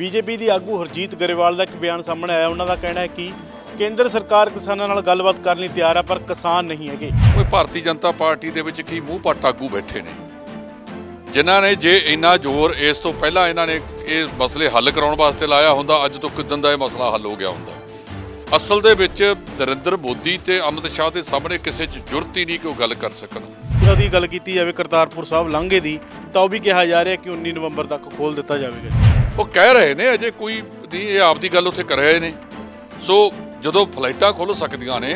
BJP की आगू हरजीत गरेवाल का एक बयान सामने आया। उन्होंने कहना है कि केंद्र सरकार किसानों नाल गलबात करने तैयार है पर किसान नहीं है। कोई भारतीय जनता पार्टी दे विच की मूँह पट आगू बैठे ने जिन्हों ने जे इन्ना जोर इस तो पहला इन्होंने ये मसले हल कराने वास्ते लाया होंदा अज तो किदन दा ये मसला हल हो गया होंदा। असल दे विच नरेंद्र मोदी ते अमित शाह दे सामने किसी च जुरत ही नहीं कि गल कर सकन। यदि गल कीती जावे करतारपुर साहब लांघे दी तो भी कहा जा रहा कि 19 नवंबर तक खोल दिता जाएगा। वो कह रहे ने अजे कोई नहीं, ये आपकी गल उत्थे कर रहे ने। सो जदों फ्लाइटां खुल सकदियां ने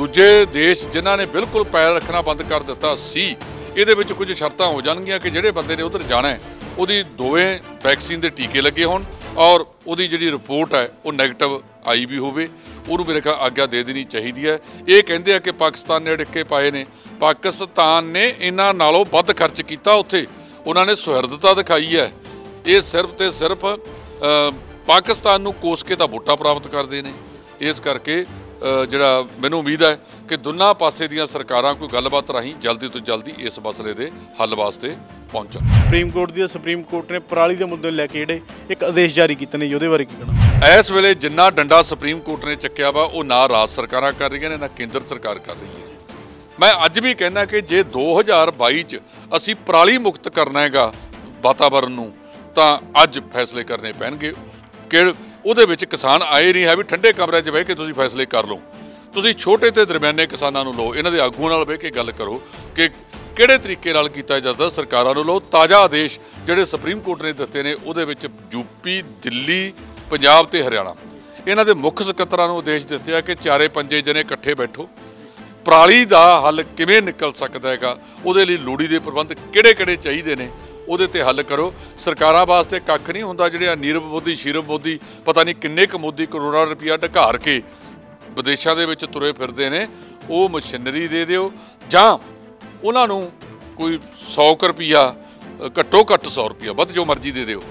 दूजे देश जिन्हां ने बिल्कुल पैर रखना बंद कर दिता सी ਇਹਦੇ ਵਿੱਚ कुछ शर्त हो जाएगी कि ਜਿਹੜੇ ਬੰਦੇ ने उधर जाना है ਉਹਦੀ ਦੋਵੇਂ वैक्सीन के टीके लगे होਣ और ਉਹਦੀ ਜਿਹੜੀ रिपोर्ट है वो नैगेटिव आई भी ਹੋਵੇ ਉਹਨੂੰ ਮੇਰੇ ਖਿਆਲ आग्या दे देनी चाहिए है। ये ਕਹਿੰਦੇ ਆ कि पाकिस्तान ने अड़के पाए ने, पाकिस्तान ने ਇਹਨਾਂ ਨਾਲੋਂ ਵੱਧ खर्च किया ਉੱਥੇ ਉਹਨਾਂ ने ਸੁਹਿਰਦਤਾ ਦਿਖਾਈ है। ये सिर्फ तो सिर्फ पाकिस्तान ਨੂੰ ਕੋਸ ਕੇ ਤਾਂ ਵੋਟਾਂ ਪ੍ਰਾਪਤ ਕਰਦੇ ਨੇ। इस करके ਜਿਹੜਾ ਮੈਨੂੰ उम्मीद है कि दोनों पासे ਦੀਆਂ ਸਰਕਾਰਾਂ कोई गलबात राही जल्दी तो जल्दी इस मसले के हल वास्ते पहुँचन। सुप्रीम कोर्ट ने पराली के मुद्दे लैके एक आदेश जारी किए ने, बारे की कहना? इस वेले जिन्ना डंडा सुप्रीम कोर्ट ने चुकया वा वो ना राज सरकारां कर रही ने ना केंद्र सरकार कर रही है। मैं अज भी कहना कि जे 2022 च असी पराली मुक्त करना हैगा वातावरण नूं तां अज फैसले करने पैणगे। ਉਹਦੇ ਵਿੱਚ किसान आए नहीं है भी ठंडे कमरे 'ਚ ਬਹਿ ਕੇ ਤੁਸੀਂ फैसले कर लो। ਤੁਸੀਂ छोटे ਤੇ ਦਰਮਿਆਨੇ किसानों ਨੂੰ ਲਓ, ਇਹਨਾਂ ਦੇ ਆਗੂਆਂ ਨਾਲ ਬਹਿ ਕੇ ਗੱਲ ਕਰੋ कि ਕਿਹੜੇ ਤਰੀਕੇ ਨਾਲ ਕੀਤਾ ਜਾਂਦਾ। ਸਰਕਾਰਾਂ ਨੂੰ ਲਓ। ਤਾਜ਼ਾ ਆਦੇਸ਼ ਜਿਹੜੇ ਸੁਪਰੀਮ ਕੋਰਟ ਨੇ ਦਿੱਤੇ ਨੇ ਉਹਦੇ ਵਿੱਚ ਯੂਪੀ, ਦਿੱਲੀ, ਪੰਜਾਬ ਤੇ ਹਰਿਆਣਾ ਇਹਨਾਂ ਦੇ ਮੁੱਖ ਸਕੱਤਰਾਂ ਨੂੰ ਆਦੇਸ਼ ਦਿੱਤੇ ਆ ਕਿ ਚਾਰੇ ਪੰਜੇ ਜਣੇ ਇਕੱਠੇ ਬੈਠੋ। ਪਰਾਲੀ ਦਾ ਹੱਲ ਕਿਵੇਂ ਨਿਕਲ ਸਕਦਾ ਹੈਗਾ, ਉਹਦੇ ਲਈ ਲੋੜੀਂਦੇ ਪ੍ਰਬੰਧ ਕਿਹੜੇ-ਕਿਹੜੇ ਚਾਹੀਦੇ ਨੇ ਉਹਦੇ ਤੇ हल करो। सरकारां वास्ते कख नहीं हुंदा। ਜਿਹੜੇ नीरव मोदी, शीरव मोदी पता नहीं किन्ने क मोदी करोड़ों रुपया ढकार के विदेशों ਦੇ ਵਿੱਚ ਤੁਰੇ ਫਿਰਦੇ ਨੇ, ਉਹ ਮਸ਼ੀਨਰੀ ਦੇ ਦਿਓ ਜਾਂ ਉਹਨਾਂ ਨੂੰ कोई 100 रुपया ਘੱਟੋ ਘੱਟ 100 रुपया ਵੱਧ जो मर्जी दे ਦਿਓ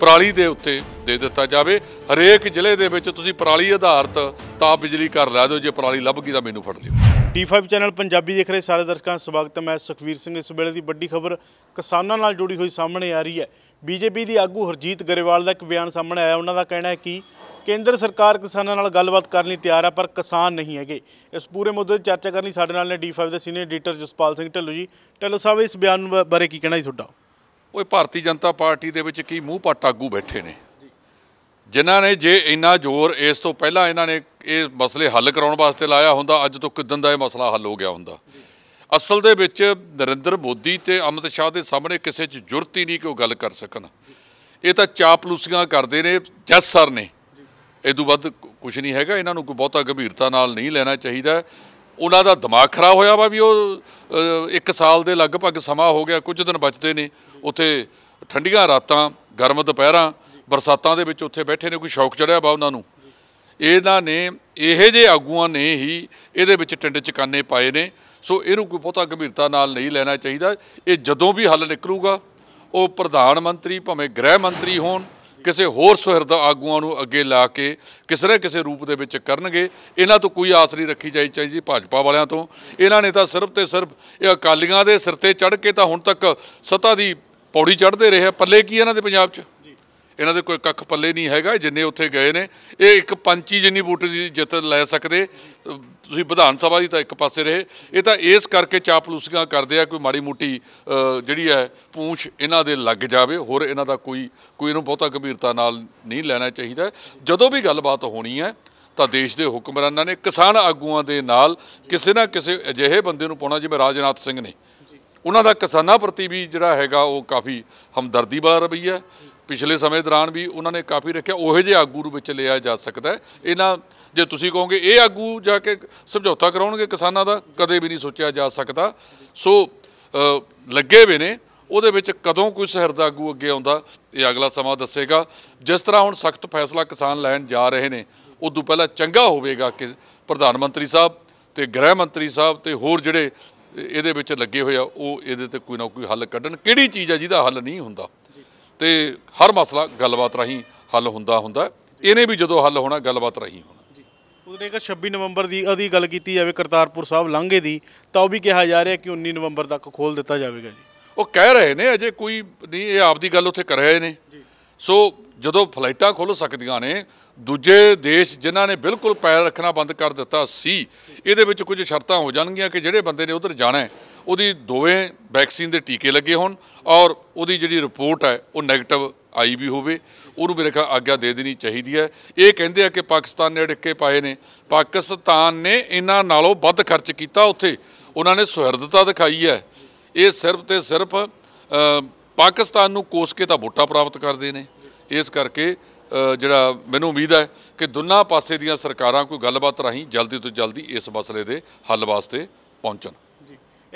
ਪਰਾਲੀ ਦੇ ਉੱਤੇ ਦੇ ਦਿੱਤਾ ਜਾਵੇ। ਹਰੇਕ ਜ਼ਿਲ੍ਹੇ ਦੇ ਵਿੱਚ ਤੁਸੀਂ ਪਰਾਲੀ ਆਧਾਰਿਤ ਤਾਪ ਬਿਜਲੀ ਘਰ ਲਾ ਦਿਓ। ਜੇ ਪਰਾਲੀ ਲੱਭ ਗਈ ਤਾਂ ਮੈਨੂੰ ਫੜ ਲਿਓ। D5 चैनल पंजाबी देख रहे सारे दर्शकों का स्वागत है। मैं सुखवीर सिंह। इस वेले की बड़ी खबर किसानों नाल जुड़ी हुई सामने आ रही है। बीजेपी की आगू हरजीत गरेवाल का एक बयान सामने आया। उन्होंने कहना है कि केंद्र सरकार किसानों नाल गलबात करने तैयार है पर किसान नहीं है। इस पूरे मुद्दे चर्चा करनी साडे नाल ने D5 के सीनियर एडिटर जसपाल सिंह ढल्लू जी। ढल्लू साहब, इस बयान बारे की कहना जी तुहाडा? वो भारतीय जनता पार्टी दे विच की मूँह पट आगू बैठे ने जिन्हां ने जे इन्ना जोर इस तो पहला इन्होंने ये मसले हल कराने वास्ते लाया होंदा अज तो किदन दा ये मसला हल हो गया होंदा। असल दे विच नरेंद्र मोदी ते अमित शाह दे सामने किसी च जुरत ही नहीं कि गल कर सकन। ये तो चापलूसियां करते ने जस सर ने, इदों वध कुछ नहीं हैगा। इन्हां नूं कोई बहुता गंभीरता नाल नहीं लेना चाहिदा। उन्हां दा दिमाग खराब होया वा भी वो 1 साल के लगभग समा हो गया, कुछ दिन बचते ने उत्थे ठंडियां रातां, गर्म दोपहरां, बरसातों के विच उत्थे बैठे ने। कोई शौक चढ़िया वा उन्होंने? ਇਹਨਾਂ ਨੇ ਇਹੋ ਜਿਹੇ ਆਗੂਆਂ ਨੇ ਹੀ ਇਹਦੇ ਵਿੱਚ ਟਿੰਡ ਚਕਾਨੇ ਪਾਏ ਨੇ। ਸੋ ਇਹਨੂੰ ਕੋਈ ਬਹੁਤਾ ਗੰਭੀਰਤਾ ਨਾਲ ਨਹੀਂ ਲੈਣਾ ਚਾਹੀਦਾ। ਇਹ ਜਦੋਂ ਵੀ ਹੱਲ ਨਿਕਲੂਗਾ ਉਹ ਪ੍ਰਧਾਨ ਮੰਤਰੀ ਭਾਵੇਂ ਗ੍ਰਹਿ ਮੰਤਰੀ ਹੋਣ ਕਿਸੇ ਹੋਰ ਸੁਹਿਰਦ ਆਗੂਆਂ ਨੂੰ ਅੱਗੇ ਲਾ ਕੇ ਕਿਸੇ ਨਾ ਕਿਸੇ ਰੂਪ ਦੇ ਵਿੱਚ ਕਰਨਗੇ। ਇਹਨਾਂ ਤੋਂ ਕੋਈ ਆਸ ਨਹੀਂ ਰੱਖੀ ਜਾਈ ਚਾਹੀਦੀ ਭਾਜਪਾ ਵਾਲਿਆਂ ਤੋਂ। ਇਹਨਾਂ ਨੇ ਤਾਂ ਸਿਰਫ ਤੇ ਸਿਰਫ ਇਹ ਅਕਾਲੀਆਂ ਦੇ ਸਿਰ ਤੇ ਚੜ੍ਹ ਕੇ ਤਾਂ ਹੁਣ ਤੱਕ ਸੱਤਾ ਦੀ ਪੌੜੀ ਚੜ੍ਹਦੇ ਰਹੇ। ਪੱਲੇ ਕੀ ਇਹਨਾਂ ਦੇ ਪੰਜਾਬ 'ਚ? ਇਹਨਾਂ ਦੇ कोई ਕੱਖ ਪੱਲੇ नहीं हैगा। ਜਿੰਨੇ ਉੱਥੇ गए ने ਇਹ ਇੱਕ ਪੰਚੀ ਜਿੰਨੀ ਵੋਟ ਦੀ ਜਿੱਤ ਲੈ ਸਕਦੇ। ਤੁਸੀਂ ਵਿਧਾਨ ਸਭਾ ਦੀ ਤਾਂ ਇੱਕ ਪਾਸੇ ਰਹੇ। ਇਹ ਤਾਂ ਇਸ ਕਰਕੇ ਚਾਪਲੂਸੀਆਂ ਕਰਦੇ ਆ ਕੋਈ ਮਾੜੀ ਮੋਟੀ ਜਿਹੜੀ ਹੈ ਪੂੰਛ ਇਹਨਾਂ ਦੇ ਲੱਗ ਜਾਵੇ। ਹੋਰ ਇਹਨਾਂ ਦਾ ਕੋਈ ਇਹਨੂੰ ਬਹੁਤਾ ਗੰਭੀਰਤਾ ਨਾਲ ਨਹੀਂ ਲੈਣਾ ਚਾਹੀਦਾ। ਜਦੋਂ ਵੀ ਗੱਲਬਾਤ ਹੋਣੀ ਹੈ ਤਾਂ ਦੇਸ਼ ਦੇ ਹੁਕਮਰਾਨਾਂ ਨੇ ਕਿਸਾਨ ਆਗੂਆਂ ਦੇ ਨਾਲ ਕਿਸੇ ਨਾ ਕਿਸੇ ਅਜਿਹੇ ਬੰਦੇ ਨੂੰ ਪਾਉਣਾ ਜਿਵੇਂ ਰਾਜਨਾਥ ਸਿੰਘ ਨੇ। ਉਹਨਾਂ ਦਾ ਕਿਸਾਨਾਂ ਪ੍ਰਤੀ ਵੀ ਜਿਹੜਾ ਹੈਗਾ ਉਹ ਕਾਫੀ ਹਮਦਰਦੀ ਵਾਲਾ ਰਵੱਈਆ पिछले समय दौरान भी उन्होंने काफ़ी रखे। उहो जे आगू नूं विच लिया जा सकता है। इन्हां जे तुसीं कहोगे ये आगू जाके समझौता कराउणगे किसानां दा, कदे भी नहीं सोचिया जा सकता। सो लगे हुए ने उहदे विच कदों कोई सहरद आगू अगे आउंदा ये अगला समा दसेगा। जिस तरह हुण सख्त फैसला किसान लैण जा रहे ने उदों पहला चंगा होवेगा कि प्रधानमंत्री साहब ते गृह मंत्री साहब ते होर जिहड़े इहदे विच लगे होए आ उह इहदे ते कोई ना कोई हल कढण। किहड़ी चीज़ है जिहदा हल नहीं हुंदा ते हर मसला गलबात राही हल हुंदा। इहने भी जदों हल होना गलबात राही होना। उन्होंने 26 नवंबर की गल की जाए करतारपुर साहब लांघे की तो भी कहा जा रहा कि 19 नवंबर तक खोल दिता जाएगा जी। वो कह रहे ने अजे कोई नहीं, ये आपकी गल उत्थे कर रहे ने। सो जो फ्लाइटा खुल सकती ने दूजे देश जिन्होंने बिल्कुल पैर रखना बंद कर दिता सी ये कुछ शर्त हो जाएगी कि जोड़े बंदे ने उधर जाना है वही दोवें वैक्सीन के टीके लगे होन और उदी जी रिपोर्ट है वो नैगेटिव आई भी हो मेरे ख्याल आग्ञा दे देनी चाहिए है। ये कहते हैं कि पाकिस्तान ने अड़के पाए ने पाकिस्तान ने इन्हां नालों वध खर्च किया उत्थे उन्होंने सुहर्दता दिखाई है। ये सिर्फ तो सिर्फ पाकिस्तान नूं कोस के तो वोटा प्राप्त करते हैं। इस करके जिहड़ा मैनूं उम्मीद है कि दोनों पासे दीयां सरकारां कोई गलबात राहीं जल्दी तो जल्दी इस मसले के हल वास्ते पहुँचन।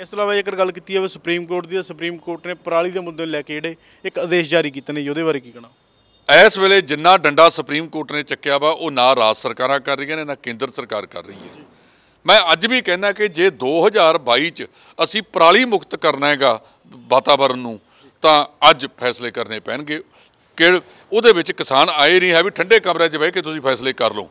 इस तों इलावा जेकर गल कीती जावे सुप्रीम कोर्ट दी, सुप्रीम कोर्ट ने पराली के मुद्दे लैके जिहड़े एक आदेश जारी कीते ने उहदे बारे की कहना। इस वेले जिन्ना डंडा सुप्रीम कोर्ट ने चक्या वा वो ना राज सरकारां कर रही ने ना केंद्र सरकार कर रही है। मैं अज भी कहना कि जे 2022 च असी पराली मुक्त करना हैगा वातावरण नूं तां अज फैसले करने पैणगे कि उहदे विच किसान आए नहीं है भी ठंडे कमरे 'च बह के तुसीं फैसले कर लो।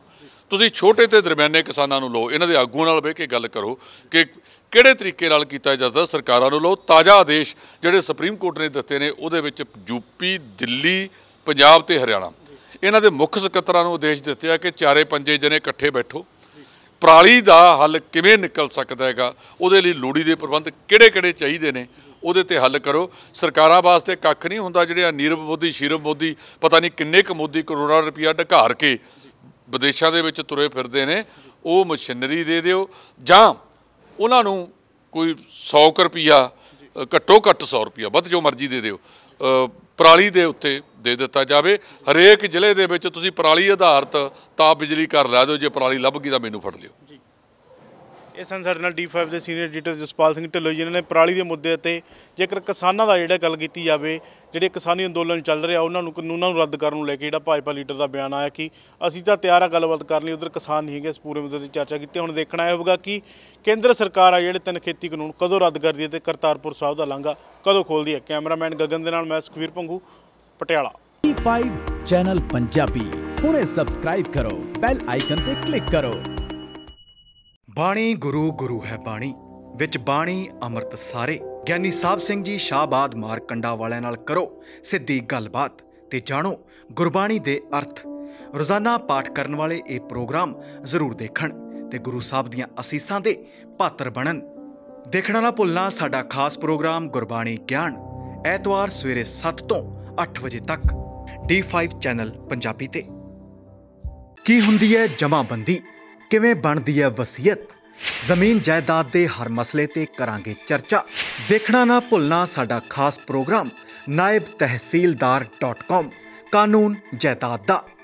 तुसीं छोटे ते दरम्याने किसानां नूं लो, इन्हां दे आगूआं नाल बह के गल करो कि ਕਿਹੜੇ ਤਰੀਕੇ ਨਾਲ ਕੀਤਾ ਜਾਂਦਾ ਸਰਕਾਰਾਂ ਨੂੰ ਲੋ। ਤਾਜ਼ਾ ਆਦੇਸ਼ ਜਿਹੜੇ ਸੁਪਰੀਮ ਕੋਰਟ ਨੇ ਦਿੱਤੇ ਨੇ ਉਹਦੇ ਵਿੱਚ ਯੂਪੀ, ਦਿੱਲੀ, ਪੰਜਾਬ ਤੇ ਹਰਿਆਣਾ ਇਹਨਾਂ ਦੇ ਮੁੱਖ ਸਕੱਤਰਾਂ ਨੂੰ ਆਦੇਸ਼ ਦਿੱਤੇ ਆ ਕਿ ਚਾਰੇ ਪੰਜੇ ਜਣੇ ਇਕੱਠੇ ਬੈਠੋ, ਪਰਾਲੀ ਦਾ ਹੱਲ ਕਿਵੇਂ ਨਿਕਲ ਸਕਦਾ ਹੈਗਾ, ਉਹਦੇ ਲਈ ਲੋੜੀਂਦੇ ਪ੍ਰਬੰਧ ਕਿਹੜੇ-ਕਿਹੜੇ ਚਾਹੀਦੇ ਨੇ ਉਹਦੇ ਤੇ ਹੱਲ ਕਰੋ। ਸਰਕਾਰਾਂ ਵਾਸਤੇ ਕੱਖ ਨਹੀਂ ਹੁੰਦਾ। ਜਿਹੜੇ ਨੀਰਵ ਮੋਦੀ, शीरव मोदी ਪਤਾ ਨਹੀਂ ਕਿੰਨੇ ਕੁ ਮੋਦੀ ਕਰੋੜਾਂ ਰੁਪਈਆ ਢਕਾਰ ਕੇ ਵਿਦੇਸ਼ਾਂ ਦੇ ਵਿੱਚ ਤੁਰੇ ਫਿਰਦੇ ਨੇ, ਉਹ ਮਸ਼ੀਨਰੀ ਦੇ ਦਿਓ ਜਾਂ उन्होंने कोई 100 रुपया घट्टो घट्ट 100 रुपया वध जो मर्जी दे दिओ पराली दे उत्ते दे दिता जाए। हरेक जिले दे विच तुसीं पराली आधारित ताप बिजली घर ला दिओ, जे पराली लभ गई तां मैनूं फड़ लिओ। इस सन साडे नाल D5 के सीनियर एडिटर जसपाल सिंह ढल्लू जी ने पराली के मुद्दे ते जेकर किसानों का जिहड़ा गल कीती जावे जिहड़े किसानी अंदोलन चल रहा उन्होंने कानूनों को रद्द करने लैके जिहड़ा भाजपा लीडर का बयान आया कि असीं तां तैयार आ गलबात करन लई, उधर किसान नहीं है। इस पूरे मुद्दे की चर्चा की हुण देखना यह होगा कि केंद्र सरकार आ जिहड़े 3 खेती कानून कदों रद्द करदी है ते करतारपुर साहब का लांघा कदों खोलदी है। कैमरामैन गगन दे नाल मैं सुखवीर पंघू, पटियाला। D5 चैनल पंजाबी हुणे सबसक्राइब करो, बैल आइकन ते क्लिक करो। बाणी गुरु गुरु है बाणी विच बाणी अमृत सारे। ज्ञानी साहब सिंह जी शाहबाद मारकंडा वाले नाल करो सीधी गलबात ते जानो गुरबाणी दे अर्थ। रोजाना पाठ करन वाले ये प्रोग्राम जरूर देखण ते गुरु साहब दियां असीसां दे पात्र बनन। देखना ना भुलना साडा खास प्रोग्राम गुरबाणी ज्ञान, ऐतवार सवेरे 7 तो 8 वजे तक D5 चैनल पंजाबी ते। की हुंदी है जमाबंदी, किवें बनदी है वसीयत, जमीन जायदाद के हर मसले ते करांगे चर्चा। देखना ना भुलना साडा खास प्रोग्राम नायब तहसीलदार .com कानून जायदाद दा।